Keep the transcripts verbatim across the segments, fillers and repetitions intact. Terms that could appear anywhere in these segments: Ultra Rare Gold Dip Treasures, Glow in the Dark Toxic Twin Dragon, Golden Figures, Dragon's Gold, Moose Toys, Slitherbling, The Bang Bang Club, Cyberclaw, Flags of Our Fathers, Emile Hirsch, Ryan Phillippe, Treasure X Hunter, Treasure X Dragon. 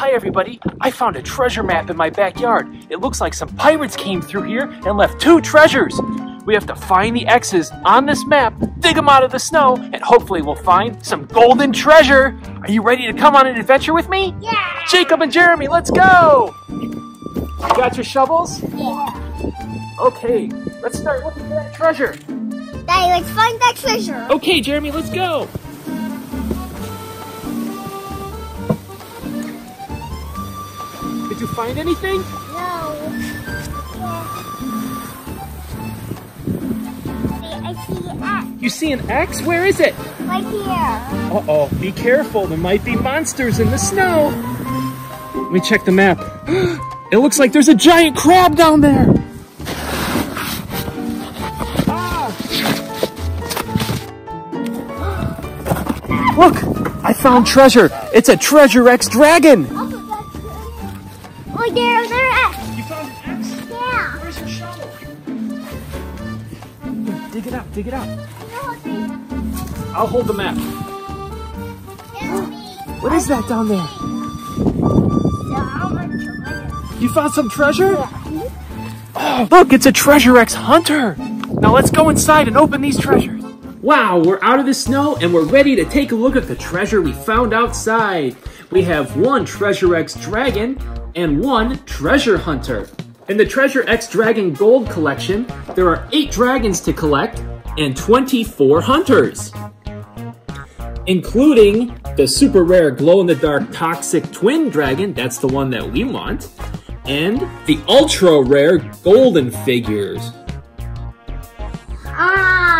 Hi everybody, I found a treasure map in my backyard. It looks like some pirates came through here and left two treasures. We have to find the X's on this map, dig them out of the snow, and hopefully we'll find some golden treasure. Are you ready to come on an adventure with me? Yeah! Jacob and Jeremy, let's go! You got your shovels? Yeah. Okay, let's start looking for that treasure. Daddy, let's find that treasure. Okay, Jeremy, let's go. Did you find anything? No. I see an X. You see an X? Where is it? Right here. Uh-oh, be careful. There might be monsters in the snow. Let me check the map. It looks like there's a giant crab down there. Ah. Look, I found treasure. It's a Treasure X Dragon. Oh, oh there's another X. You found an X? Yeah. Where's your shovel? Dig it up, dig it up. I'll hold the map. What is that down there? You found some treasure? Oh, look, it's a Treasure X Hunter. Now let's go inside and open these treasures. Wow, we're out of the snow and we're ready to take a look at the treasure we found outside. We have one Treasure X Dragon and one Treasure Hunter. In the Treasure X Dragon Gold collection, there are eight dragons to collect and twenty-four hunters, including the super rare Glow in the Dark Toxic Twin Dragon, that's the one that we want, and the ultra rare Golden Figures. Ow.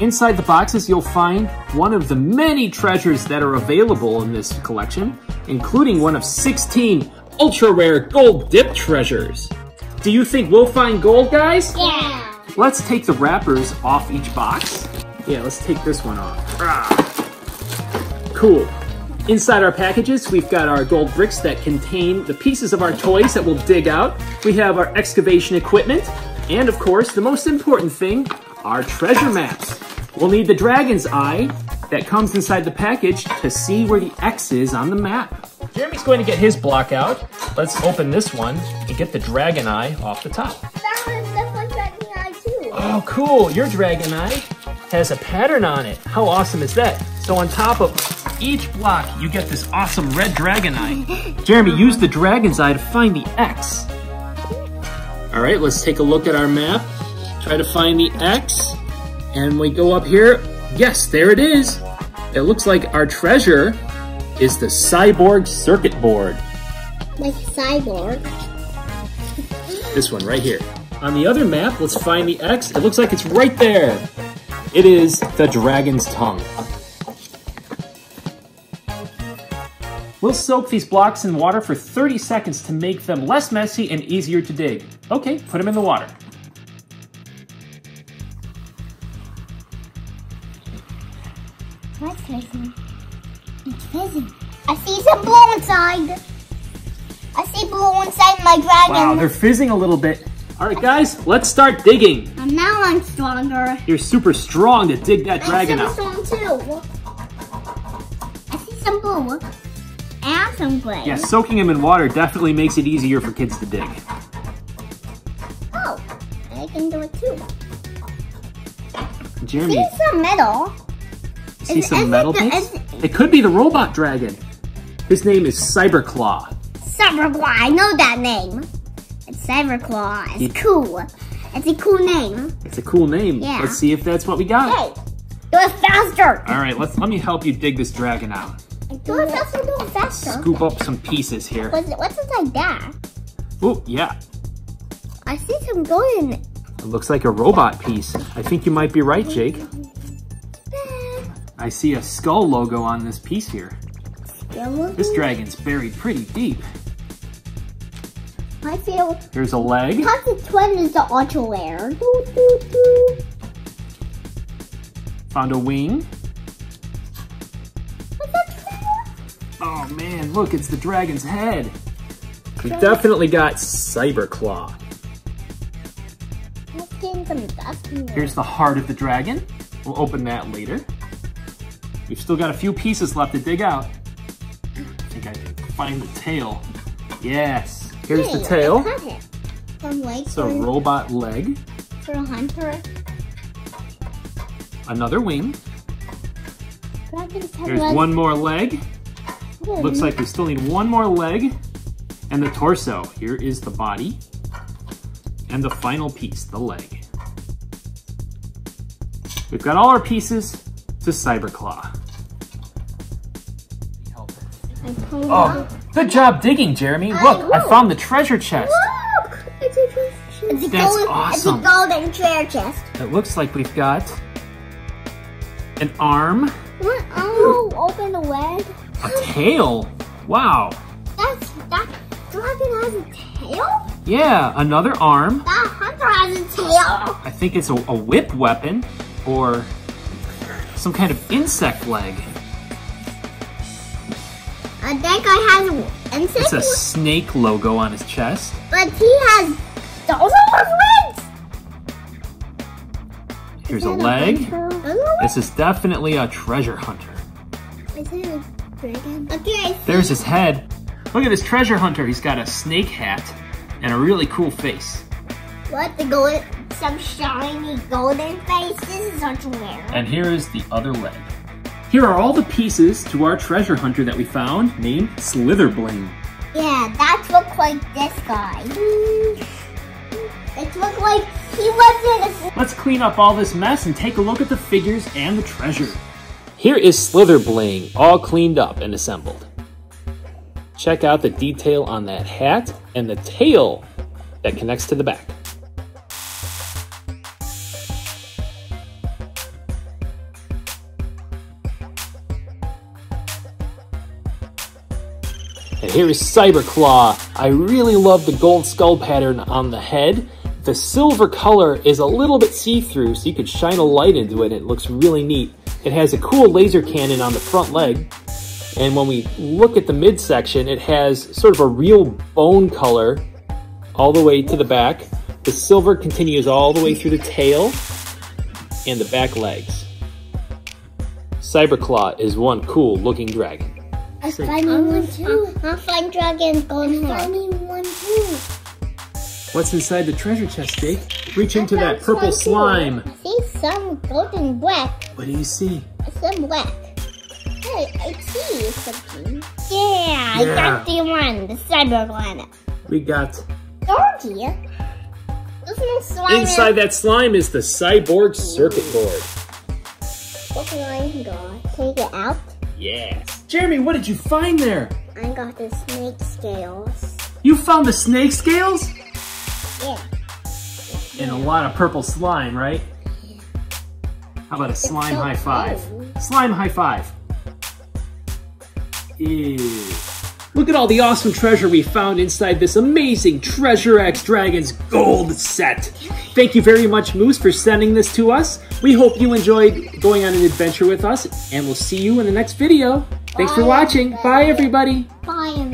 Inside the boxes, you'll find one of the many treasures that are available in this collection, including one of sixteen Ultra Rare Gold Dip Treasures. Do you think we'll find gold, guys? Yeah! Let's take the wrappers off each box. Yeah, let's take this one off. Ah. Cool. Inside our packages, we've got our gold bricks that contain the pieces of our toys that we'll dig out. We have our excavation equipment. And of course, the most important thing, our treasure maps. We'll need the dragon's eye that comes inside the package to see where the X is on the map. Jeremy's going to get his block out. Let's open this one and get the dragon eye off the top. That one, that one dragon eye too. Oh, cool. Your dragon eye has a pattern on it. How awesome is that? So on top of each block, you get this awesome red dragon eye. Jeremy, use the dragon's eye to find the X. All right, let's take a look at our map. Try to find the X. And we go up here. Yes, there it is. It looks like our treasure is the cyborg circuit board. Like cyborg? This one right here. On the other map, let's find the X. It looks like it's right there. It is the dragon's tongue. We'll soak these blocks in water for thirty seconds to make them less messy and easier to dig. Okay, put them in the water. What's facing? It's facing. I see some blue inside. I see blue inside my dragon. Wow, they're fizzing a little bit. All right, guys, let's start digging. And now I'm stronger. You're super strong to dig that I'm dragon out. I'm strong too. I see some blue and some gray. Yeah, soaking them in water definitely makes it easier for kids to dig. Oh, I can do it too. Jeremy. See some metal. See is, some is metal bits? It, it could be the robot dragon. His name is Cyberclaw. Cyberclaw, I know that name. It's Cyberclaw. It's he, cool. It's a cool name. It's a cool name. Yeah. Let's see if that's what we got. Hey, do it faster. All right, let's, let me help you dig this dragon out. Do it faster, do it faster. Scoop up some pieces here. What's, what's inside that? Oh, yeah. I see some golden. It looks like a robot piece. I think you might be right, Jake. I see a skull logo on this piece here. This dragon's buried pretty deep. I feel there's a leg. Toxic Twin is the ultra rare. Doo, doo, doo. Found a wing. What's that? Oh man, look, it's the dragon's head. We definitely got Cyberclaw. Let's get some dust in there. Here's the heart of the dragon. We'll open that later. We've still got a few pieces left to dig out. I think I can find the tail. Yes. Here's the tail. It's a robot leg. For a hunter. Another wing. There's one more leg. Looks like we still need one more leg. And the torso. Here is the body. And the final piece, the leg. We've got all our pieces to Cyberclaw. Oh, good job digging, Jeremy. I Look, will. I found the treasure chest. Look, it's a treasure chest. It's a That's golden, awesome. It's a golden treasure chest. It looks like we've got an arm. What? Oh, open the web. A tail. Wow. That's that dragon has a tail? Yeah, another arm. That hunter has a tail. I think it's a, a whip weapon or some kind of insect leg. I think I have an insect. It's a snake logo on his chest. But he has those legs. Here's a leg. This is definitely a treasure hunter. Is it a dragon? Okay. There's his head. Look at this treasure hunter. He's got a snake hat and a really cool face. What? The gold, some shiny golden face? This is ultra rare. And here is the other leg. Here are all the pieces to our treasure hunter that we found, named Slitherbling. Yeah, that looks like this guy. It looked like he wasn't a... Let's clean up all this mess and take a look at the figures and the treasure. Here is Slitherbling, all cleaned up and assembled. Check out the detail on that hat and the tail that connects to the back. And here is Cyberclaw. I really love the gold skull pattern on the head. The silver color is a little bit see-through, so you could shine a light into it. It looks really neat. It has a cool laser cannon on the front leg. And when we look at the midsection, it has sort of a real bone color all the way to the back. The silver continues all the way through the tail and the back legs. Cyberclaw is one cool looking dragon. I find one too. I find dragons going I find one too. What's inside the treasure chest, Jake? Reach into that purple slime. I see some golden wreck. What do you see? Some wreck. I see something. Yeah, I got the one, the cyber one. We got... Oh dear. There's no slime. Inside in. That slime is the cyborg circuit board. What I got? Take it out? Yes. Jeremy, what did you find there? I got the snake scales. You found the snake scales? Yeah. And a lot of purple slime, right? Yeah. How about a slime so high five? Cool. Slime high five. Ew. Look at all the awesome treasure we found inside this amazing Treasure X Dragon's gold set. Thank you very much, Moose, for sending this to us. We hope you enjoyed going on an adventure with us, and we'll see you in the next video. Thanks Bye, for watching. Everybody. Bye, everybody. Bye.